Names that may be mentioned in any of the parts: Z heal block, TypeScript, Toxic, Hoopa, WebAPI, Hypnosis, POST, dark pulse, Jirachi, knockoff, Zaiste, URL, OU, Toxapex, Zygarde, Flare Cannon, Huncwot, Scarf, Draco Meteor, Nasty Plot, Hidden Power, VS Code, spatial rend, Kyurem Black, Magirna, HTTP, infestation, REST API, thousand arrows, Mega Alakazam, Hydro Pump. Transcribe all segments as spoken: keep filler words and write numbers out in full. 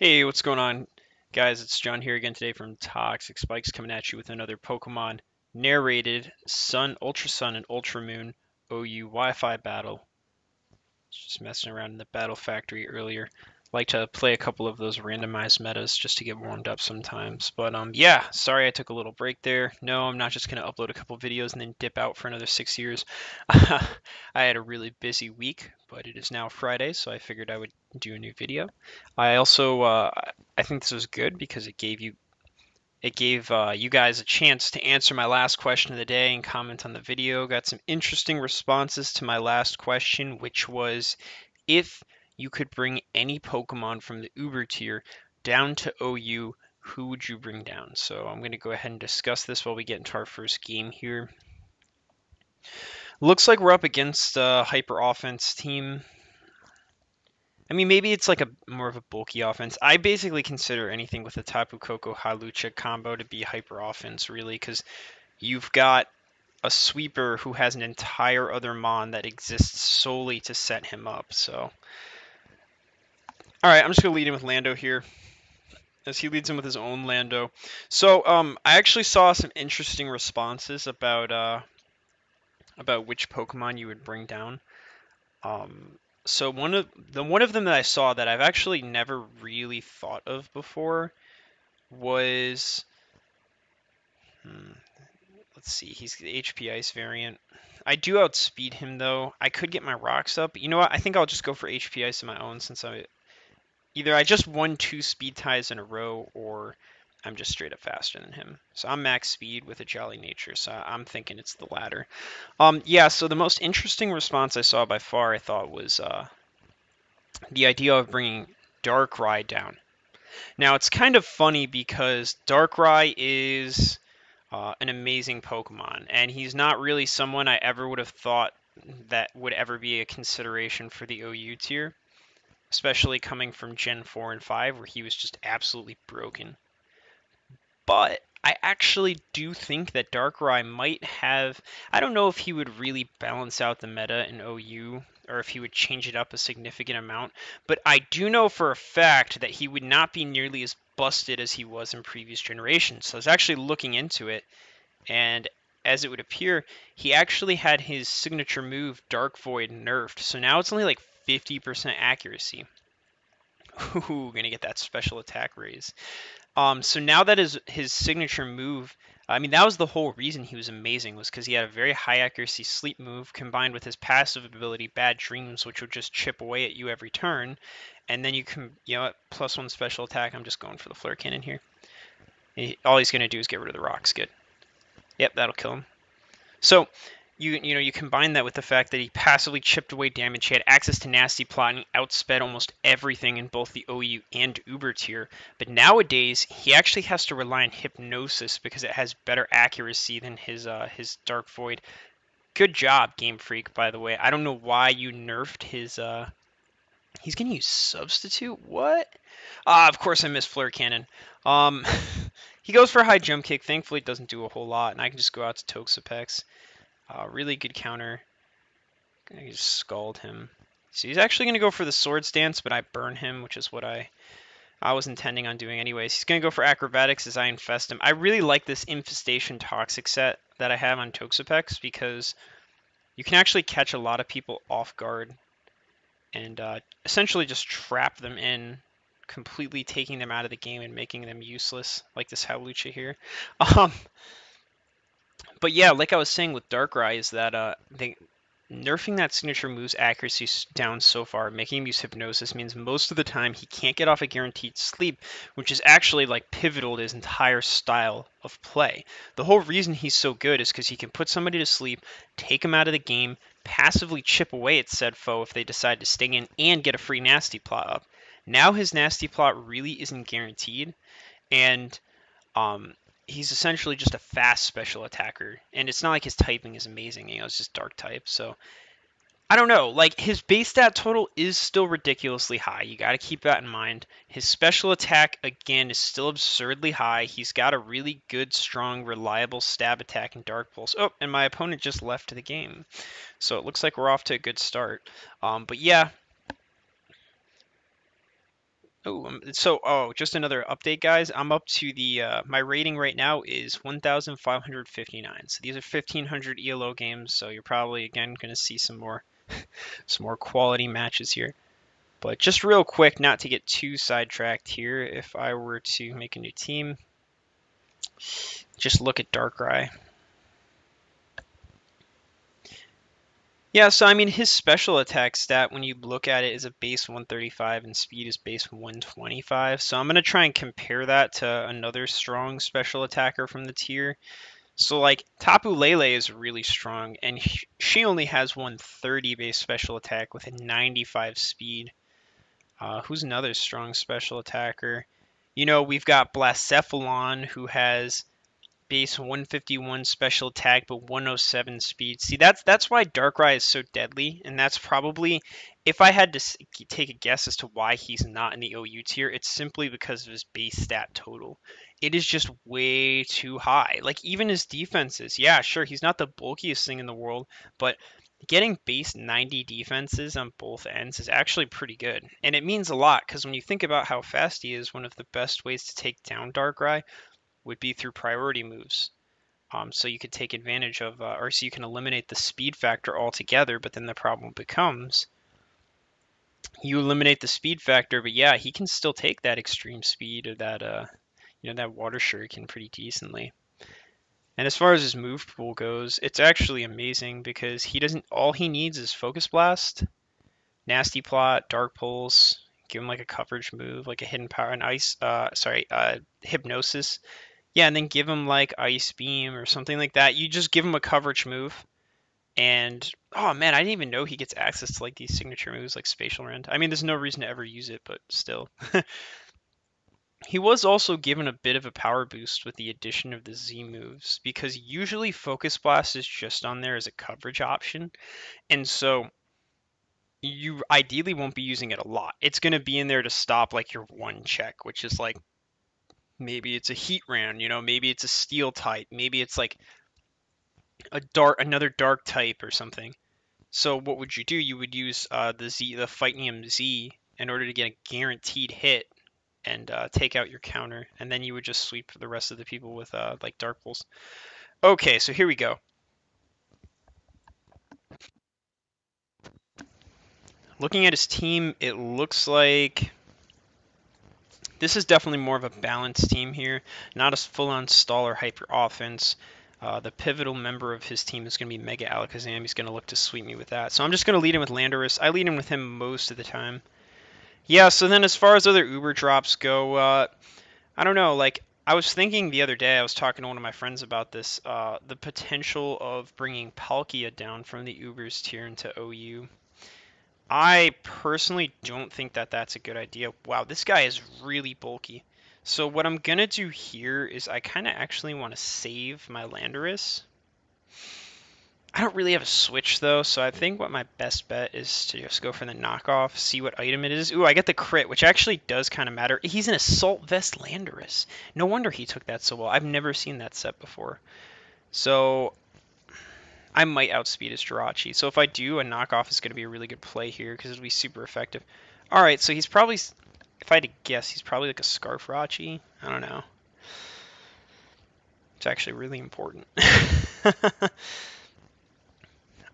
Hey, what's going on, guys? It's John here again today from Toxic Spikes, coming at you with another Pokemon narrated Sun, Ultra Sun, and Ultra Moon O U Wi-Fi battle. Just messing around in the battle factory earlier. Like to play a couple of those randomized metas just to get warmed up sometimes. But um, yeah, sorry I took a little break there. No, I'm not just gonna upload a couple videos and then dip out for another six years. I had a really busy week, but it is now Friday, so I figured I would do a new video. I also, uh, I think this was good because it gave you, it gave uh, you guys a chance to answer my last question of the day and comment on the video. Got some interesting responses to my last question, which was, if you could bring any Pokemon from the Uber tier down to O U, who would you bring down? So I'm going to go ahead and discuss this while we get into our first game here. Looks like we're up against a hyper offense team. I mean, maybe it's like a more of a bulky offense. I basically consider anything with a Tapu Koko Hawlucha combo to be hyper offense, really, because you've got a sweeper who has an entire other mon that exists solely to set him up. So, all right, I'm just gonna lead him with Lando here, as he leads him with his own Lando. So, um, I actually saw some interesting responses about uh. about which Pokemon you would bring down. Um, so one of the one of them that I saw that I've actually never really thought of before was, hmm, let's see, he's the H P Ice variant. I do outspeed him though. I could get my rocks up. You know what? I think I'll just go for H P Ice on my own, since I either I just won two speed ties in a row, or I'm just straight up faster than him. So I'm max speed with a jolly nature, so I'm thinking it's the latter. Um, yeah, so the most interesting response I saw by far, I thought, was uh, the idea of bringing Darkrai down. Now, it's kind of funny because Darkrai is uh, an amazing Pokemon, and he's not really someone I ever would have thought that would ever be a consideration for the O U tier, especially coming from Gen four and five, where he was just absolutely broken. But I actually do think that Darkrai might have... I don't know if he would really balance out the meta in O U, or if he would change it up a significant amount, but I do know for a fact that he would not be nearly as busted as he was in previous generations. So I was actually looking into it, and as it would appear, he actually had his signature move, Dark Void, nerfed. So now it's only like fifty percent accuracy. Ooh, gonna get that special attack raise. Um, so now that is his signature move. I mean, that was the whole reason he was amazing, was because he had a very high accuracy sleep move combined with his passive ability, Bad Dreams, which would just chip away at you every turn. And then you can, you know what, plus one special attack. I'm just going for the Flare Cannon here. He, all he's going to do is get rid of the rocks. Good. Yep, that'll kill him. So, you you know, you combine that with the fact that he passively chipped away damage, he had access to Nasty Plot, and he outsped almost everything in both the O U and Uber tier. But nowadays, he actually has to rely on Hypnosis because it has better accuracy than his uh, his Dark Void. Good job, Game Freak, by the way. I don't know why you nerfed his... Uh... He's going to use Substitute? What? Ah, of course I missed Flare Cannon. Um, he goes for a high jump kick. Thankfully, it doesn't do a whole lot, and I can just go out to Toxapex. Uh, really good counter. I just scald him. So he's actually going to go for the Swords Dance, but I burn him, which is what I I was intending on doing anyways. He's going to go for acrobatics as I infest him. I really like this infestation toxic set that I have on Toxapex because you can actually catch a lot of people off guard and uh, essentially just trap them in, completely taking them out of the game and making them useless, like this Hawlucha here. Um... But yeah, like I was saying with Darkrai, is that uh, they, nerfing that signature move's accuracy down so far, making him use Hypnosis, means most of the time he can't get off a guaranteed sleep, which is actually like pivotal to his entire style of play. The whole reason he's so good is because he can put somebody to sleep, take him out of the game, passively chip away at said foe if they decide to sting in, and get a free Nasty Plot up. Now his Nasty Plot really isn't guaranteed, and... um. He's essentially just a fast special attacker, and it's not like his typing is amazing, you know, it's just dark type, so I don't know, like, his base stat total is still ridiculously high, you gotta keep that in mind. His special attack, again, is still absurdly high. He's got a really good, strong, reliable stab attack in Dark Pulse. Oh, and my opponent just left the game, so it looks like we're off to a good start, um, but yeah. Oh, so oh, just another update, guys. I'm up to the uh, my rating right now is one thousand five hundred fifty-nine. So these are fifteen hundred E L O games. So you're probably again going to see some more, some more quality matches here. But just real quick, not to get too sidetracked here. If I were to make a new team, just look at Darkrai. Yeah, so I mean, his special attack stat, when you look at it, is a base one thirty-five and speed is base one twenty-five. So I'm going to try and compare that to another strong special attacker from the tier. So like Tapu Lele is really strong, and she only has one thirty base special attack with a ninety-five speed. Uh, who's another strong special attacker? You know, we've got Blacephalon, who has base one fifty-one special attack but one oh seven speed. See, that's that's why Darkrai is so deadly, and that's probably, if I had to take a guess as to why he's not in the O U tier, it's simply because of his base stat total. It is just way too high. Like, even his defenses, yeah, sure, he's not the bulkiest thing in the world, but getting base ninety defenses on both ends is actually pretty good. And it means a lot, because when you think about how fast he is, one of the best ways to take down Darkrai would be through priority moves. Um, so you could take advantage of, uh, or so you can eliminate the speed factor altogether, but then the problem becomes, you eliminate the speed factor, but yeah, he can still take that extreme speed or that, uh, you know, that water shuriken pretty decently. And as far as his move pool goes, it's actually amazing because he doesn't, all he needs is Focus Blast, Nasty Plot, Dark Pulse, give him like a coverage move, like a Hidden Power and ice, uh, sorry, uh, Hypnosis. Yeah, and then give him like Ice Beam or something like that. You just give him a coverage move. And, oh man, I didn't even know he gets access to like these signature moves like Spatial Rend. I mean, there's no reason to ever use it, but still. He was also given a bit of a power boost with the addition of the Z moves, because usually Focus Blast is just on there as a coverage option. And so you ideally won't be using it a lot. It's going to be in there to stop like your one check, which is like, maybe it's a heat round, you know, maybe it's a steel type, maybe it's like a dark, another dark type or something. So what would you do? You would use uh, the Z, the Fightinium Z, in order to get a guaranteed hit and uh, take out your counter, and then you would just sweep the rest of the people with uh, like Dark Pulse. Okay, so here we go. Looking at his team, it looks like this is definitely more of a balanced team here, not a full-on stall or hyper-offense. Uh, the pivotal member of his team is going to be Mega Alakazam. He's going to look to sweep me with that. So I'm just going to lead him with Landorus. I lead him with him most of the time. Yeah, so then as far as other Uber drops go, uh, I don't know, like, I was thinking the other day, I was talking to one of my friends about this, uh, the potential of bringing Palkia down from the Ubers tier into O U. I personally don't think that that's a good idea. Wow, this guy is really bulky. So what I'm going to do here is I kind of actually want to save my Landorus. I don't really have a switch, though, so I think what my best bet is to just go for the knockoff, see what item it is. Ooh, I get the crit, which actually does kind of matter. He's an Assault Vest Landorus. No wonder he took that so well. I've never seen that set before. So I might outspeed his Jirachi. So if I do, a knockoff is going to be a really good play here because it'll be super effective. All right, so he's probably, if I had to guess, he's probably like a Scarf Rachi. I don't know. It's actually really important.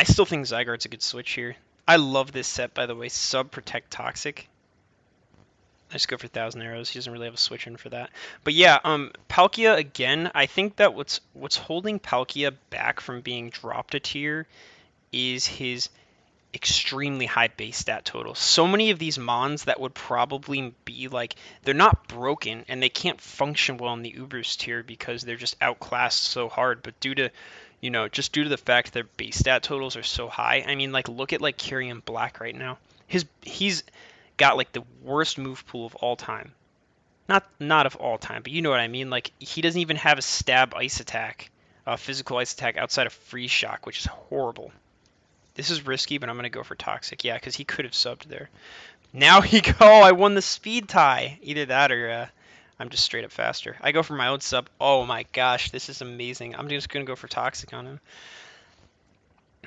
I still think Zygarde's a good switch here. I love this set, by the way. Sub Protect Toxic. I just go for Thousand Arrows. He doesn't really have a switch in for that. But yeah, um, Palkia, again, I think that what's what's holding Palkia back from being dropped a tier is his extremely high base stat total. So many of these mons that would probably be like, they're not broken, and they can't function well in the Ubers tier because they're just outclassed so hard. But due to, you know, just due to the fact their base stat totals are so high, I mean, like, look at, like, Kyurem Black right now. His, he's got like the worst move pool of all time. Not not of all time, but you know what I mean. Like, he doesn't even have a stab ice attack, a physical ice attack outside of Freeze Shock, which is horrible. This is risky, but I'm going to go for Toxic. Yeah, because he could have subbed there. Now he go. Oh, I won the speed tie. Either that or uh, I'm just straight up faster. I go for my own sub. Oh my gosh, this is amazing. I'm just going to go for Toxic on him,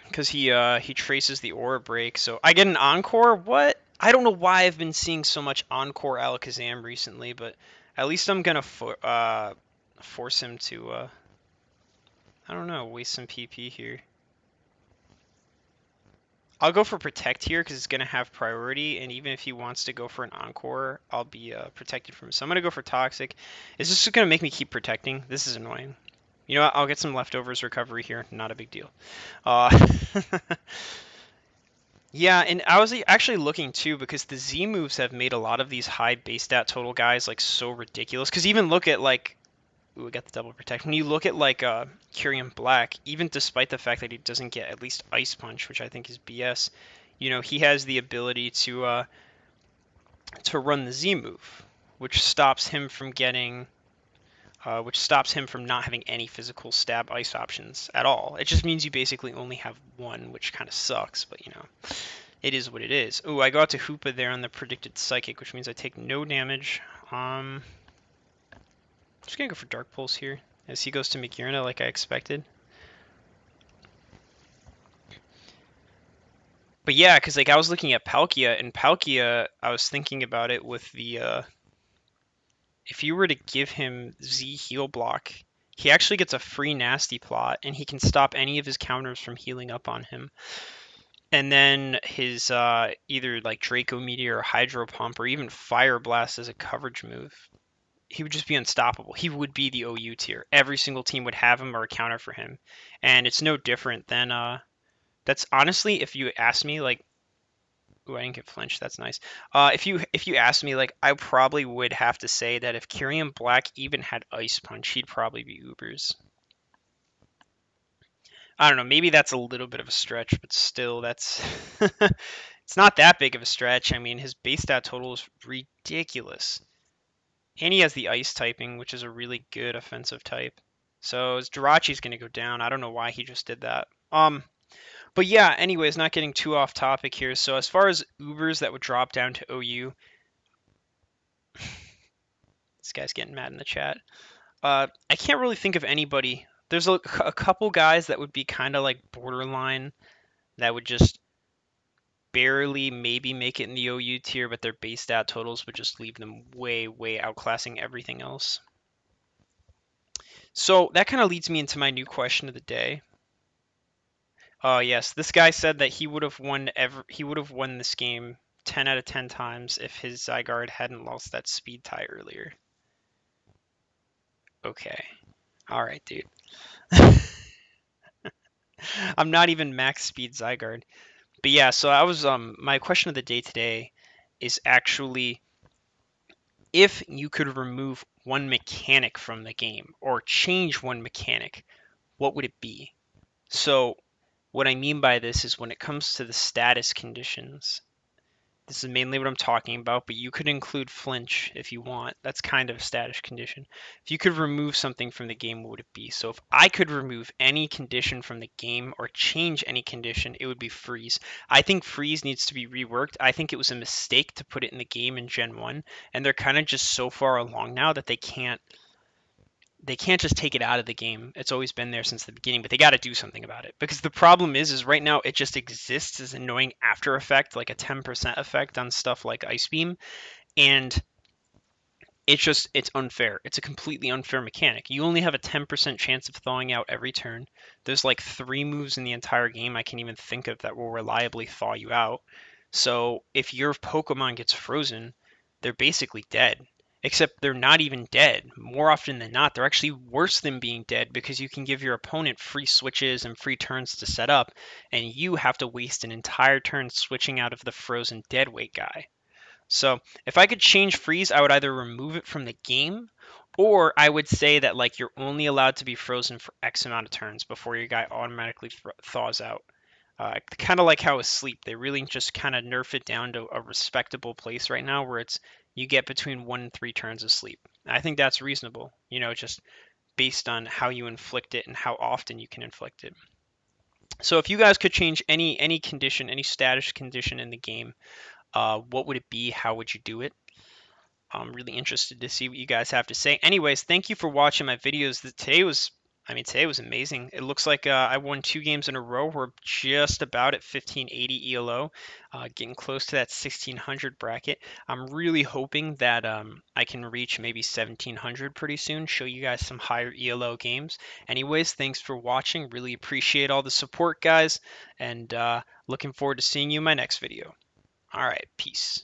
because he, uh, he traces the aura break. So I get an encore? What? I don't know why I've been seeing so much Encore Alakazam recently, but at least I'm going to fo uh, force him to, uh, I don't know, waste some P P here. I'll go for Protect here because it's going to have priority, and even if he wants to go for an Encore, I'll be uh, protected from it. So I'm going to go for Toxic. Is this going to make me keep protecting? This is annoying. You know what? I'll get some leftovers recovery here. Not a big deal. Uh... Yeah, and I was actually looking too because the Z moves have made a lot of these high base stat total guys like so ridiculous. Because even look at like, ooh, we got the double protect. When you look at like uh, Kyurem Black, even despite the fact that he doesn't get at least Ice Punch, which I think is B S, you know, he has the ability to uh, to run the Z move, which stops him from getting, uh, which stops him from not having any physical stab ice options at all. It just means you basically only have one, which kind of sucks, but you know, it is what it is. Ooh, I go out to Hoopa there on the predicted psychic, which means I take no damage. Um, I'm just gonna go for Dark Pulse here, as he goes to Magirna like I expected. But yeah, because like I was looking at Palkia, and Palkia, I was thinking about it with the, uh, if you were to give him Z heal block, he actually gets a free Nasty Plot, and he can stop any of his counters from healing up on him. And then his uh, either like Draco Meteor or Hydro Pump or even Fire Blast as a coverage move, he would just be unstoppable. He would be the O U tier. Every single team would have him or a counter for him. And it's no different than... Uh, that's honestly, if you asked me, like, ooh, I didn't get flinched. That's nice. Uh, if you if you asked me, like, I probably would have to say that if Kyurem Black even had Ice Punch, he'd probably be Ubers. I don't know. Maybe that's a little bit of a stretch, but still, that's it's not that big of a stretch. I mean, his base stat total is ridiculous, and he has the Ice typing, which is a really good offensive type. So his Jirachi's going to go down. I don't know why he just did that. Um. But yeah, anyways, not getting too off topic here. So as far as Ubers that would drop down to O U, this guy's getting mad in the chat. Uh, I can't really think of anybody. There's a, a couple guys that would be kind of like borderline that would just barely maybe make it in the O U tier, but their base stat totals would just leave them way, way outclassing everything else. So that kind of leads me into my new question of the day. Oh, uh, yes. This guy said that he would have won ever he would have won this game ten out of ten times if his Zygarde hadn't lost that speed tie earlier. Okay. All right, dude. I'm not even max speed Zygarde. But yeah, so I was um my question of the day today is actually if you could remove one mechanic from the game or change one mechanic, what would it be? So what I mean by this is when it comes to the status conditions, this is mainly what I'm talking about, but you could include flinch if you want. That's kind of a status condition. If you could remove something from the game, what would it be? So if I could remove any condition from the game or change any condition, it would be freeze. I think freeze needs to be reworked. I think it was a mistake to put it in the game in Gen one, and they're kind of just so far along now that they can't They can't just take it out of the game. It's always been there since the beginning, but they got to do something about it. Because the problem is, is right now it just exists as an annoying after effect, like a ten percent effect on stuff like Ice Beam. And it's just, it's unfair. It's a completely unfair mechanic. You only have a ten percent chance of thawing out every turn. There's like three moves in the entire game I can even think of that will reliably thaw you out. So if your Pokemon gets frozen, they're basically dead. Except they're not even dead. More often than not, they're actually worse than being dead because you can give your opponent free switches and free turns to set up, and you have to waste an entire turn switching out of the frozen deadweight guy. So if I could change freeze, I would either remove it from the game, or I would say that like you're only allowed to be frozen for X amount of turns before your guy automatically thaws out. Uh, kind of like how with sleep, they really just kind of nerf it down to a respectable place right now where it's you get between one and three turns of sleep. I think that's reasonable, you know, just based on how you inflict it and how often you can inflict it. So if you guys could change any any condition, any status condition in the game, uh, what would it be? How would you do it? I'm really interested to see what you guys have to say. Anyways, thank you for watching my videos. Today was I mean, today was amazing. It looks like uh, I won two games in a row. We're just about at fifteen eighty E L O, uh, getting close to that sixteen hundred bracket. I'm really hoping that um, I can reach maybe seventeen hundred pretty soon, show you guys some higher E L O games. Anyways, thanks for watching. Really appreciate all the support, guys, and uh, looking forward to seeing you in my next video. All right, peace.